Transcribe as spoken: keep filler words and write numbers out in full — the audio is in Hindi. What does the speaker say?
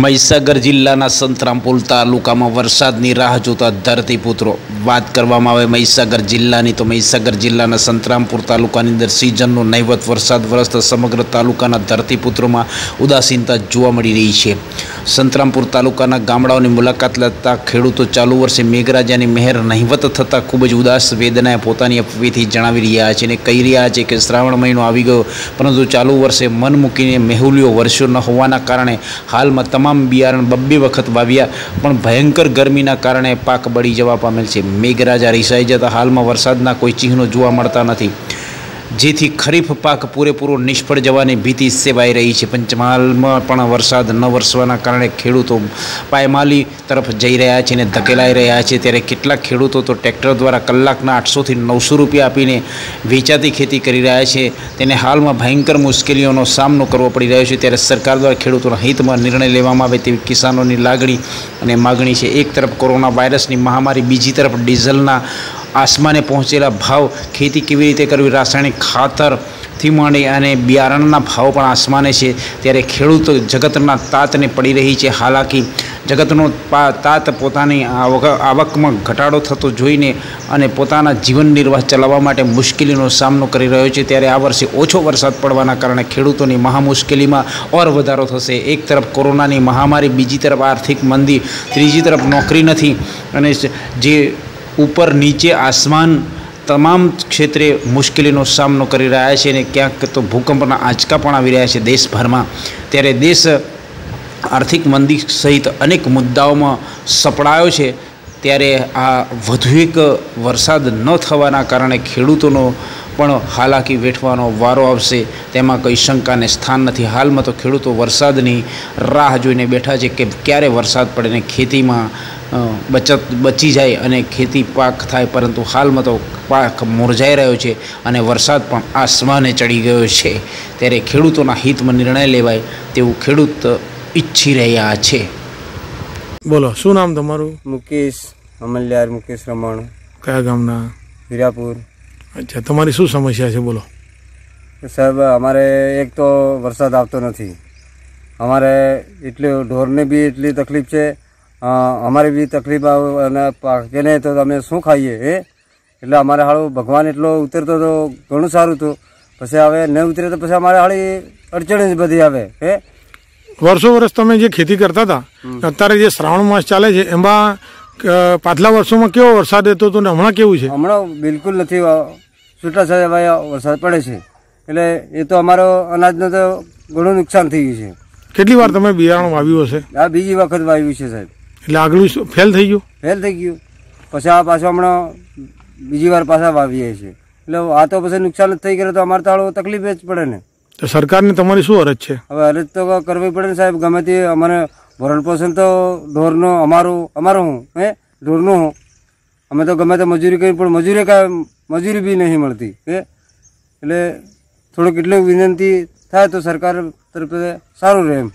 મહીસાગર જિલ્લાના સંતરામપુર તાલુકામાં વરસાદની રાહ જોતા ધરતીપુત્રો, વાત કરવામાં આવે મહીસાગર જિલ્લાની તો મહીસાગર જિલ્લાના સંતરામપુર તાલુકાની અંદર સિઝનનો નહીવત વરસાદ વરસતા સમગ્ર તાલુકાના ધરતીપુત્રોમાં ઉદાસીનતા જોવા મળી રહી છે। સંતરામપુર તાલુકાના ગામડાઓની મુલાકાત લેતા ખેડૂતો ચાલુ વર્ષે મેઘરાજાની મહેર નહીવત થતાં ખૂબ જ ઉદાસ વેદનાએ પોતાની અપવીથી જણાવી રહ્યા છે અને કહી રહ્યા છે કે શ્રાવણ મહિનો આવી ગયો, પરંતુ ચાલુ વર્ષે મન મૂકીને મેહુલીઓ વર્ષો ન હોવાના કારણે હાલમાં तमाम बियारण बब्बे वक्त वाव्या पण भयंकर गर्मीना कारणे पाक बळी जवा पामेल छे। मेघराजा रिसाई जता हाल में वरसादना कोई चिह्नो जोवा मळता नथी, जेथी खरीफ पाक पूरेपूरो निष्फळ जवानी भीति सेवाई रही है। पंचमहाल में पण वरसाद न वरसवाना कारणे खेडूतो पायमाली तरफ जई रह्या छे ने धकेलाई रह्या छे, त्यारे केटलाक खेडूतो तो ट्रेक्टर द्वारा कलाकना आठसो थी नवसो रुपया आपीने वेचाती खेती करी रह्या छे। तेने हाल में भयंकर मुश्केलीओनो सामनो करवो पड़ी रह्यो छे, त्यारे सरकार द्वारा खेडूतोना हितमां निर्णय लेवामां आवे तेवी किसानोनी लागणी अने मागणी छे। एक तरफ कोरोना वायरसनी महामारी, बीजी तरफ डीझलना आसमाने पहुंचेला भाव, खेती केवी रीते करवी, रासायणिक खातर थी मांडी अने बियारणना भाव पण आसमाने छे, त्यारे खेडूत जगतना तातने पड़ी रही है। हालांकि जगतनो तात पोतानी आवक में घटाडो थतो जोईने अने पोताना जीवन निर्वाह चलाववा माटे मुश्केलीनो सामनो करी रह्यो छे, त्यारे आ वर्षे ओछो वरसाद पड़वाना कारणे खेडूतोनी महामुश्केलीमां और वधारो थशे। एक तरफ कोरोनानी महामारी, बीजी तरफ आर्थिक मंदी, त्रीजी तरफ नोकरी नथी अने जे ऊपर नीचे आसमान तमाम क्षेत्रे मुश्किलों सामनो करी रहा है ने क्या तो भूकंपना आंचका पण आवी रह्या छे देशभर में, त्यारे देश आर्थिक मंदी सहित अनेक मुद्दाओं में सपड़ायो है। त्यारे आ वधु एक वरसाद न थवाना कारणे खेडूतोनो पण हालाकी वेठवानो वारो आवशे, तेमां कोई शंकाने स्थान नथी। हाल में तो खेडूतो वरसादनी राह जोईने बैठा छे के क्यारे वरसाद पड़े ने खेती में बचत बची जाए अने खेती पाक थाय, परंतु हाल में तो पाक मुरझाई रह्यो छे अने वरसाद पण आसमाने चढ़ी गयो छे, त्यारे खेडूतोना हितमां निर्णय लेवाय तेवुं खेडूत इच्छी रह्या छे। बोलो, शू नाम तमारू? मुकेश अमल्यार मुकेश रमण। क्या गामना? वीरापुर। अच्छा, तमारी शू समस्या छे? बोलो साहब, अमारे एक तो वरसाद आवतो नथी, अमारे एटली ढोरने बी एटली तकलीफ छे, अमारे बी तकलीफ आवे, पाकेने तो अमे शू खाईए ए, एटले अमारे हाळो भगवान एटलो उतरतो तो घणो सारू थू, पछी हवे न उतरे तो पछी अमारे हाळी अड़चण ज बधी आवे ए। वर्षो वर्ष तमे जे खेती करता था, अत्यारे जे श्रावण मास चाले छे एमां पाछला वर्षों में केवो वरसाद हतो तो हमणां केवुं छे? हमणां बिलकुल नथी, छूटा छवाया वरसाद पड़े छे एटले ए तो अमारो अनाजनो तो घणो नुकसान थई गयुं छे। केटली वार तमे बियारण वाव्युं हशे? आ बीजी वखत वाव्युं छे साहेब। एटले आगळुं फेल थई गयुं? फेल थई गयुं, पछी आ पाछो हमणां बीजी वार पाछा वावीए छे, एटले आ तो पछी नुकसान थई गयुं तो अमारे तो तकलीफ ज पड़े ने। तो सरकार ने तमारी शू अरज है? हवे अरज तो करवी पड़े साहेब, गमे ते अमारे भरण पोषण तो ढोरनो अमारो अमारो हूँ ए ढोरनो हूँ, अमे तो गमे ते मजूरी करी पण मजूरी का मजूरी भी नहीं मळती ए, एटले थोड़ी केटली विनंती थाय तो सरकार तरफ सारू रहे।